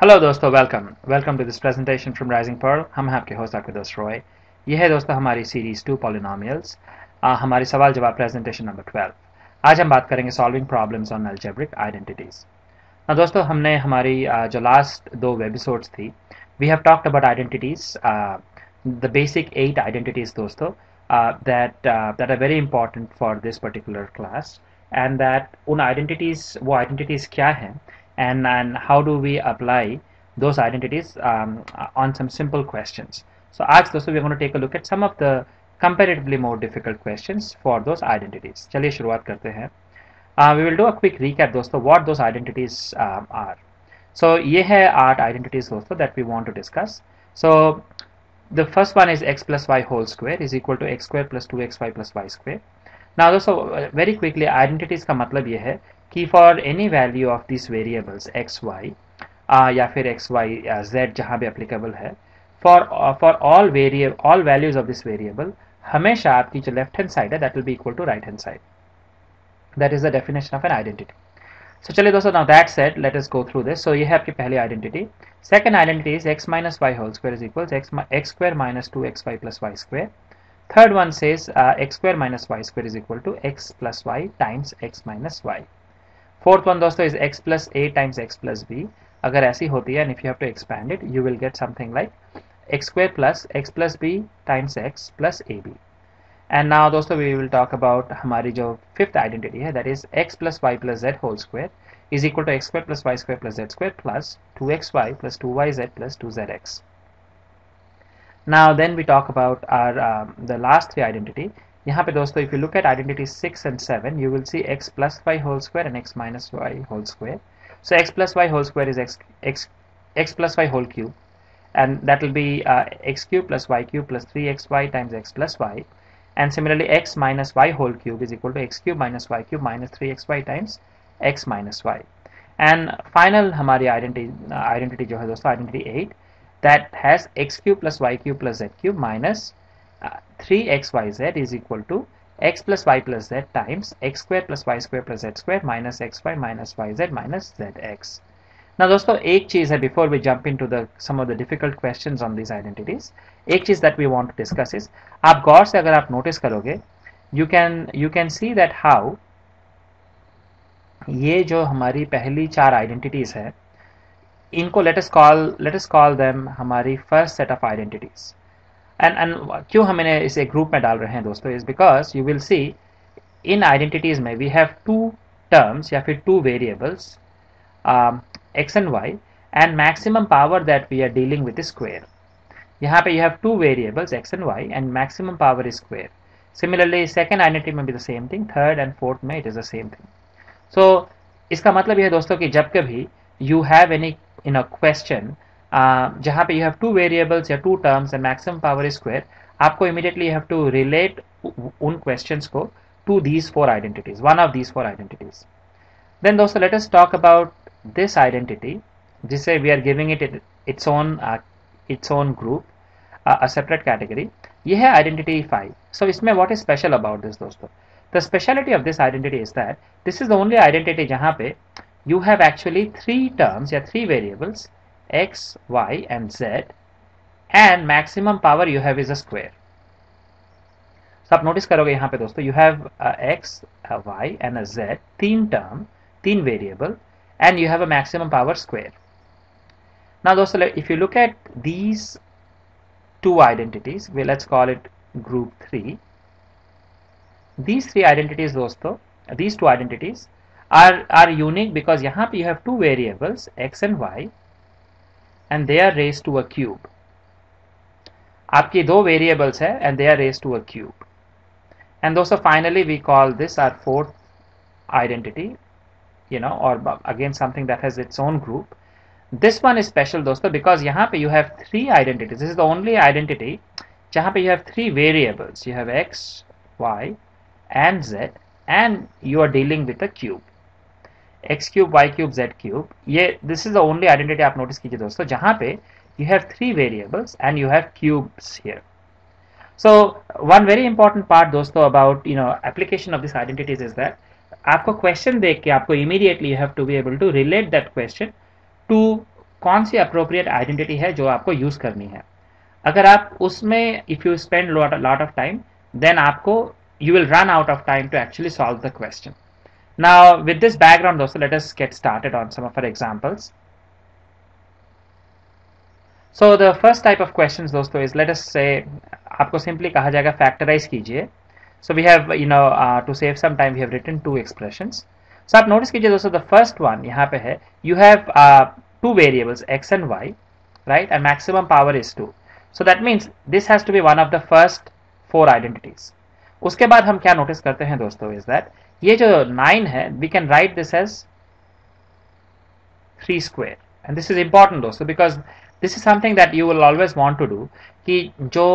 Hello दोस्तों, welcome to this presentation from Rising Pearl. हम हैं आपके होस्ट, आपके दोस्त रॉय। ये है दोस्तों हमारी सीरीज 2 पॉलिनोमियल्स, हमारी सवाल जवाब प्रेजेंटेशन नंबर 12। आज हम बात करेंगे solving problems on algebraic identities. दोस्तों हमने हमारी जो लास्ट 2 एपिसोड्स थी, we have talked about identities, the basic 8 identities दोस्तों that are very important for this particular class, and that उन आइडेंटिटीज, वो आइडेंटिटीज क्या हैं and how do we apply those identities on some simple questions. So आज दोस्तों we are going to take a look at some of the comparatively more difficult questions for those identities. चलिए शुरुआत करते हैं। We will do a quick recap दोस्तों what those identities are. So ये है 8 identities दोस्तों that we want to discuss. So the first one is x plus y whole square is equal to x square plus 2xy plus y square. Now दोस्तों very quickly, identities का मतलब ये है कि for any value of this variables x Y या फिर x Y Z जहाँ भी अप्लीकेबल है, for all values of this variable हमेशा आपकी जो लेफ्ट हैंड साइड है that will be equal to right hand side. That is the definition of an identity. So चलिए दोस्तों, now that said let us go through this. So ये है आपकी पहली identity. Second identity is x minus Y whole square is equals X square minus 2xy plus Y square. Third one says x square minus Y square is equal to x plus Y times x minus Y. Fourth one दोस्तों is x plus A times x plus B. अगर ऐसी होती है and if you have to expand it you will get something like x square plus x plus B times x plus A B. And now दोस्तों we will talk about हमारी जो fifth identity है that is x plus Y plus Z whole square is equal to x square plus Y square plus Z square plus 2xy plus 2yz plus 2zx। Now then we talk about are the last 3 identity. यहाँ पे दोस्तों if you look at identity 6 and 7 you will see x plus Y whole square and x minus Y whole square. So x plus Y whole square is X plus Y whole cube and that will be x cube plus 3xy times x plus Y. And similarly x minus Y whole cube is equal to x cube minus 3xy times x minus Y. And final हमारी identity जो है दोस्तों identity 8 that has x cube plus Z cube minus 3xyz is equal to x plus y plus z times x square plus z square minus xy minus yz minus zx. Now दोस्तों एक चीज़ है before we jump into the some of the difficult questions on these identities, एक चीज़ that we want to discuss is, आप गौर से अगर आप notice करोगे you can see that how ये जो हमारी पहली 4 identities है इनको let us call them हमारी first set of identities. And क्यों हम इन्हें इसे ग्रुप में डाल रहे हैं दोस्तों is because you will see in identities में वी हैव 2 टर्म्स या फिर 2 variables x and Y, and maximum power that we are dealing with square. यहाँ पे you have 2 variables x and Y and maximum power is square. Similarly second identity में भी the same thing, third and fourth में it is the same thing. So इसका मतलब यह है दोस्तों कि जब कभी you have any in a question जहाँ पे यू हैव 2 वेरिएबल्स या 2 terms and maximum power square, आपको immediately you have to relate उन क्वेश्चंस को to these 4 identities, one of these 4 identities. Then दोस्तों let us talk about this identity जिसे we are giving it its own group, a separate category. ये है identity 5। So इसमें what is special about this दोस्तों, the speciality of this identity is that this is the only identity जहाँ पे you have actually 3 terms या 3 variables x, y and z, and maximum power you have is a square. So आप notice करोगे यहाँ पे दोस्तों you have a x, a y and a z, 3 term, 3 variable, and you have a maximum power square. Now दोस्तों if you look at these 2 identities, well, let's call it group 3. These 3 identities दोस्तों, these 2 identities are unique because यहाँ पे you have 2 variables x and y and they are raised to a cube. आपकी 2 variables है and they are raised to a cube. And दोस्तों finally we call this our 4th identity, you know, or again something that has its own group. This one is special दोस्तों because यहाँ पे you have 3 identities. This is the only identity जहाँ पे you have 3 variables. You have x, y and z and you are dealing with a cube. X cube y cube z cube, ये this is the only identity आप notice कीजिए दोस्तों जहाँ पे you have 3 variables and you have cubes here. So one very important part दोस्तों about you know application of this identities is that आपको question देख के आपको immediately you have to be able to relate that question to कौन सी appropriate identity है जो आपको यूज़ करनी है। अगर आप उसमें if you spend lot of time then आपको you will run out of time to actually solve the question. Now with this background दोस्तों let us get started on some of our examples. So the first type of questions दोस्तों is let us say आपको simply कहा जाएगा factorise कीजिए। So we have you know to save some time we have written two expressions. So आप notice कीजिए दोस्तों the first one यहाँ पे है you have two variables x and y, right, and maximum power is 2. So that means this has to be one of the first four identities. उसके बाद हम क्या notice करते हैं दोस्तों is that ये जो 9 है we can write this as 3 square and this is important दोस्तों because this is something that you will always want to do कि जो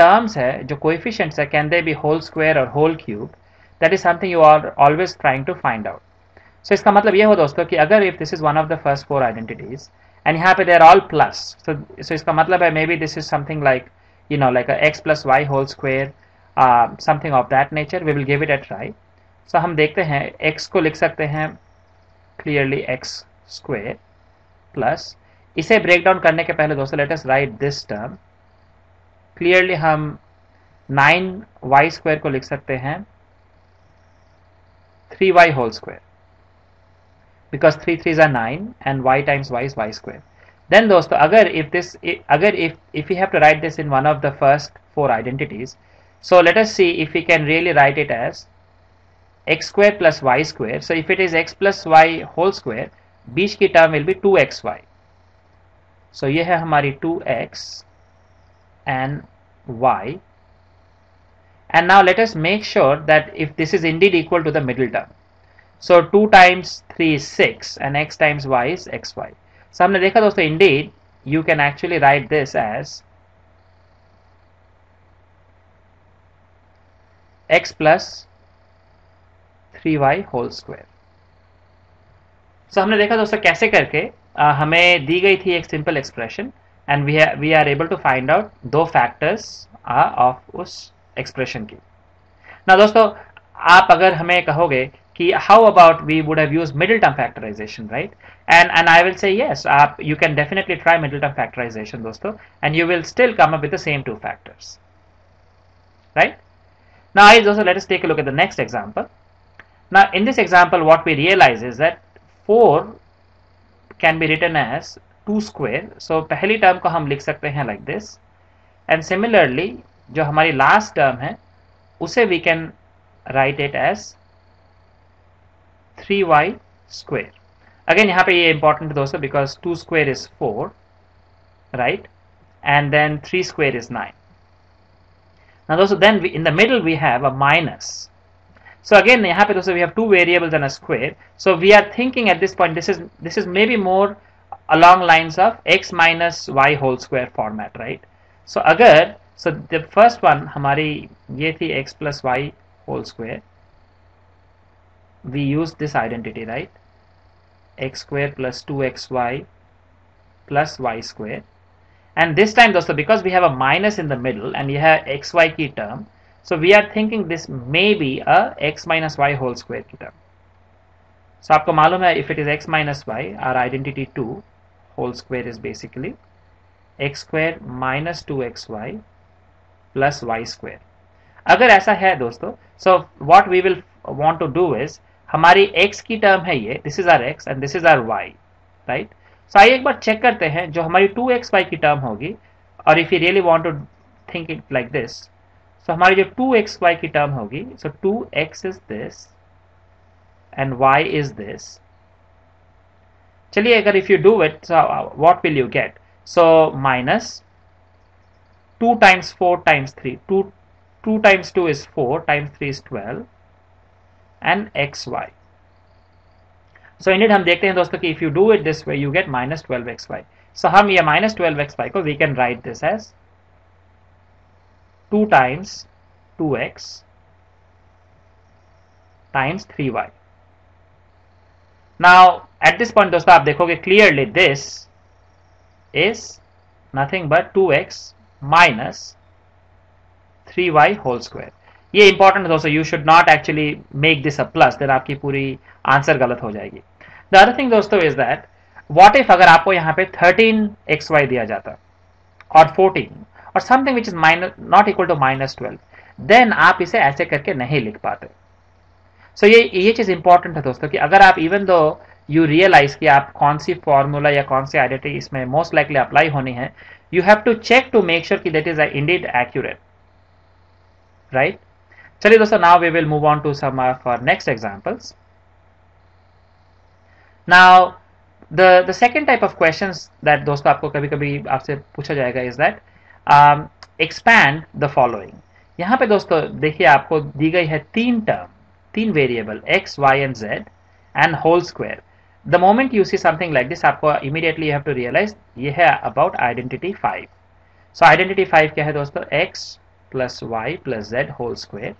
terms है जो coefficients है can they be whole square or whole cube, that is something you are always trying to find out. So, इसका मतलब ये हो दोस्तों कि अगर if this is one of the first four identities and यहाँ पे they are all plus so इसका मतलब है may be this is something like you know like x plus Y whole square something of that nature we will give it a try. So हम देखते हैं x को लिख सकते हैं क्लियरली एक्स स्क्वायर प्लस इसे ब्रेक डाउन करने के पहले दोस्तों let us right this term clearly हम 9y स्क्वायर को लिख सकते हैं 3y whole square because 3 3s are 9 and y times y is y square. Then दोस्तों अगर if we have to write this in one of the first four identities, so let us see if we can really write it as x square plus y square. So if it is x plus y whole square, बीच की term will be 2xy. So ये है हमारी 2x and y. And now let us make sure that if this is indeed equal to the middle term. So 2 times 3 is 6 and x times y is xy. So हमने देखा दोस्तों indeed you can actually write this as x plus 3y whole square. So हमने देखा दोस्तों कैसे करके हमें दी गई थी एक simple expression and we are able to find out दो factors of उस expression की। Now दोस्तों आप अगर हमें कहोगे कि how about we would have used middle term factorization, right? And I will say yes, you can definitely try middle term factorization दोस्तों and you will still come up with the same two factors, right? Now also let us take a look at the next example. Now in this example what we realize is that 4 can be written as 2 square. So पहली term को हम लिख सकते हैं like this and similarly जो हमारी last term है उसे we can write it as 3y square. Again यहाँ पे ये important दोस्तों because 2 square is 4, right, and then 3 square is 9. Now दोस्तों then in the middle we have a minus. So again यहाँ पे दोस्तों we have two variables and a square. So we are thinking at this point this is maybe more along lines of x minus y whole square format, right? So अगर so the first one हमारी ये थी x plus y whole square. We use this identity, right, x square plus 2xy plus y square, and this time also because we have a minus in the middle and we have xy key term, so we are thinking this may be a x minus y whole square key term. So आपको मालूम है if it is x minus y our identity 2 whole square is basically x square minus 2xy plus y square. अगर ऐसा है दोस्तों so what we will want to do is हमारी x की term है ये this is our x and this is our y, right. So आइए एक बार चेक करते हैं जो हमारी 2xy की टर्म होगी और if you really want to think it like this so हमारी जो 2xy की टर्म होगी so 2x is this and y is this. चलिए अगर if you do it what will you get so minus 2 times 4 times 3 2 times 2 is 4 times 3 is 12 and xy. So indeed हम देखते हैं दोस्तों कि if you do it this way you get minus 12xy. So हम ये minus 12xy को we can write this as 2 times 2x times 3y. Now at this point दोस्तों आप देखोगे clearly this is nothing but 2x minus 3y whole square. ये important है दोस्तों you should not actually make this a plus then आपकी पूरी answer गलत हो जाएगी. द अदर थिंग दोस्तों इज दैट वॉट इफ अगर आपको यहाँ पे 13xy दिया जाता और 14 और something which is not equal to -12, then आप इसे ऐसे करके नहीं लिख पाते. सो ये चीज इंपॉर्टेंट है दोस्तों कि अगर आप इवन दो यू रियलाइज कि आप कौन सी फॉर्मूला या कौन सी आइडेंटिटी इसमें मोस्ट लाइकली अप्लाई होनी है, you have to check to make sure कि that is indeed accurate, right. चलिए दोस्तों, now we will move on to some of our next examples. Now the second type of questions that दोस्तों आपको कभी कभी आपसे पूछा जाएगा is that expand the following. यहाँ पे दोस्तों देखिए, आपको दी गई है तीन टर्म, तीन variable x y and z and whole square. The moment you see something like this, आपको immediately you have to realize ये है about identity 5. So identity 5 क्या है दोस्तों? x plus y plus z whole square,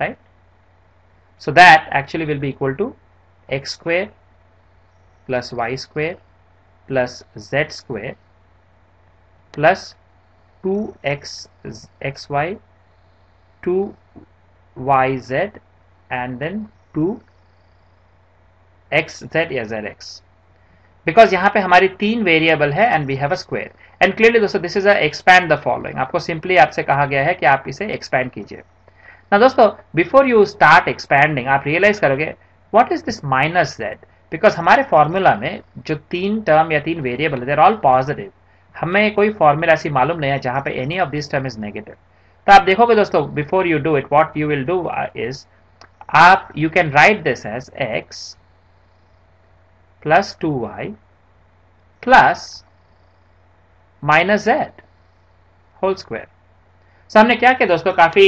right? So that actually will be equal to x square plus y square plus z square plus 2xy, 2yz and then 2 x z या zx, because यहाँ पे हमारी तीन variable है and we have a square and clearly दोस्तों this is a expand the following. आपको simply आपसे कहा गया है कि आप इसे expand कीजिए. Now दोस्तों before you start expanding आप realize करोगे what is this minus z, because हमारे फॉर्मूला में जो तीन टर्म या तीन वेरिएबल है they're all positive. हमें कोई फॉर्मूला ऐसी मालूम नहीं है जहाँ पे any of these term is negative. तो आप देखोगे दोस्तों before you do it what you will do is आप you can write this as x plus 2y plus minus z whole square. So हमने क्या किया दोस्तों, काफी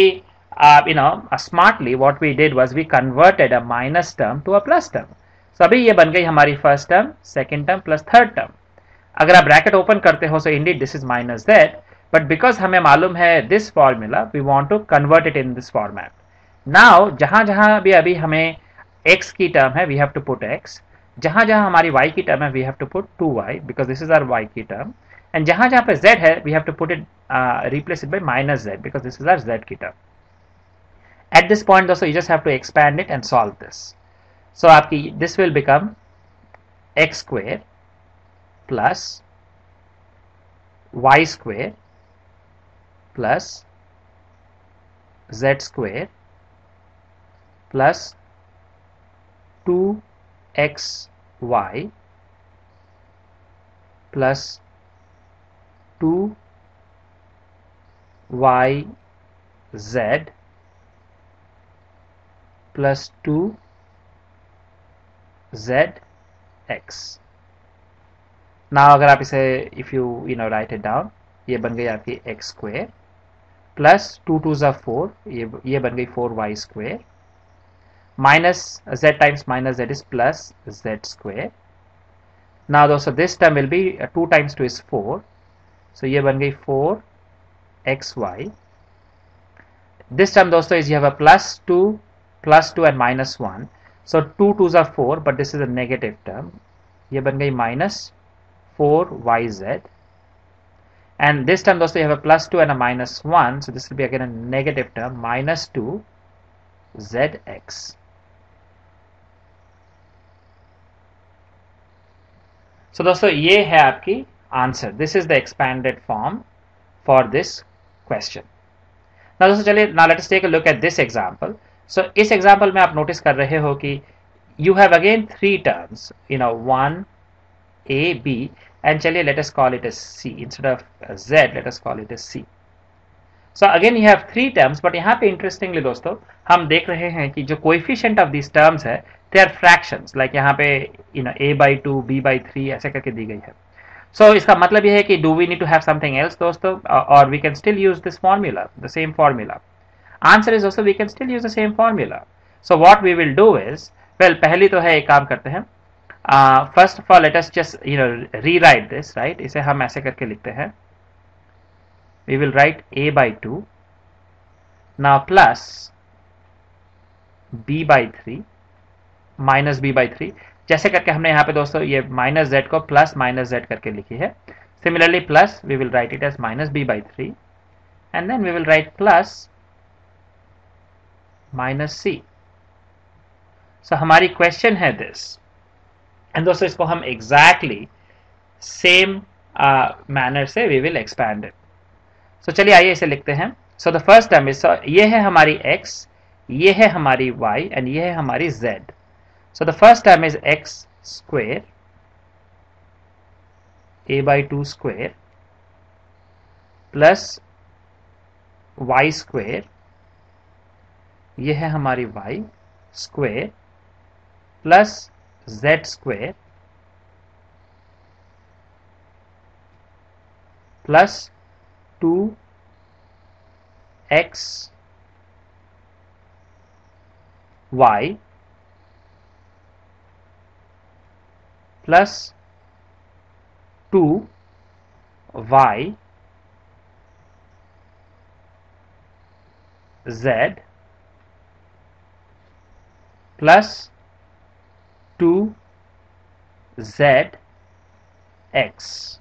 you know smartly what we did was we converted a minus term to a plus term. So अभी ये बन गई हमारी first term, second term plus third term. अगर आप ब्रैकेट ओपन करते हो so indeed this is minus z, but because हमें मालूम है this formula we want to convert it in this format. Now जहां जहां भी अभी हमें x की term है we have to put x, जहां जहां हमारी y की टर्म है we have to put 2y because this is our y की टर्म, एंड जहां जहां पे z है we have to put it replace it by minus z because this is our z की टर्म. एट दिस पॉइंट दोस्तों you just have to expand it and solve this. So आपकी this will become x square plus Y square plus Z square plus 2xy plus 2yz plus 2zx. Now अगर आप इसे if you know write it down, ये बन गई आपकी x square plus 2 2s are 4, ये बन गई 4y square minus z times minus z is plus z square. Now दोस्तों this term will be 2 times 2 is 4, so ये बन गई 4xy. This term दोस्तों is you have a plus 2 and minus 1, so 2 2s are 4 but this is a negative term, ये बन गई minus 4yz, and this term दोस्तों you have a plus 2 and a minus 1, so this will be again a negative term minus 2zx. So दोस्तों ये है आपकी answer. This is the expanded form for this question. ना दोस्तों चलिए ना let's take a look at this example. So इस example में आप नोटिस कर रहे हो कि you have again three terms, you know 1 a b, and चलिए let us call it as c instead of z, let us call it as c. So again you have three terms, but यहाँ पे interestingly दोस्तों हम देख रहे हैं कि जो कोएफिशिएंट ऑफ दिस टर्म्स है दे आर फ्रैक्शंस, लाइक यहाँ पे यू नो a/2 b/3 ऐसे करके दी गई है. सो इसका मतलब ये है कि do we need to have something else दोस्तों, और we can still use this formula, the same formula. Answer is दोस्तों we can still use the same formula. So what we will do is well, पहले तो है एक काम करते हैं, first of all let us just you know rewrite this, right. इसे हम ऐसे करके लिखते हैं, we will write a/2 now plus b/3 minus b/3. जैसे करके हमने यहाँ पे दोस्तों ये माइनस जेड को प्लस माइनस जेड करके लिखी है. Similarly plus we will write it as minus b/3 and then we will write plus minus c. So हमारी क्वेश्चन है दिस एंड दोस्तों इसको हम एग्जैक्टली सेम मैनर से we will expand it. So चलिए आइए इसे लिखते हैं. So the first term is, ये है हमारी x, ये है हमारी y एंड ये है हमारी z. So the first term is x square a by 2 square plus y square, ये है हमारी y square plus z square plus 2xy plus 2yz plus 2zx.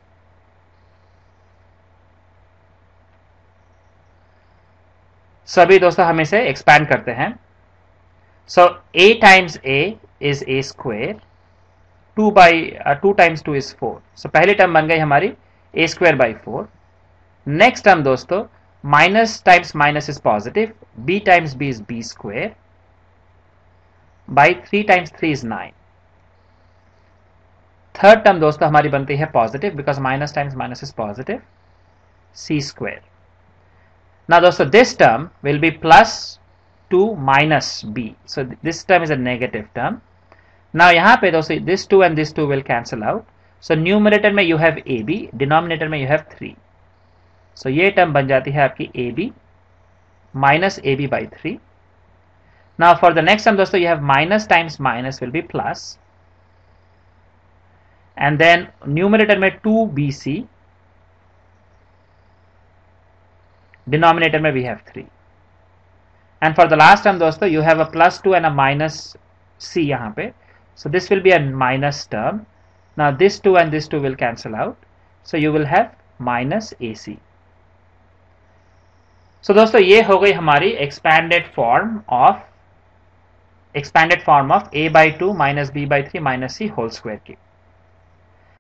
So अभी दोस्तों हम इसे एक्सपैंड करते हैं. So a times a is a square, 2 times 2 is 4. So पहली टर्म बन गई हमारी a square by 4. Next term दोस्तों minus times minus is positive, b times b is b square by 3 times 3 is 9. Third term दोस्तों हमारी बनती है positive because minus times minus is positive, c square. Now, dosto, this term will be plus 2 minus b. So, this term is a negative term. Now, yahan pe dosto, this 2 and this 2 will cancel out. So, numerator mein you have ab, denominator mein you have 3. So, ye term ban jati hai aapki ab minus ab by 3. Now, for the next term, dosto, you have minus times minus will be plus. And then, numerator mein 2bc. Denominator में we have 3. And for the last term दोस्तों you have a plus 2 and a minus c यहाँ पे. So this will be a minus term. Now this 2 and this 2 will cancel out. So you will have minus ac. So दोस्तों ये हो गई हमारी expanded form of a by 2 minus b by 3 minus c whole square की.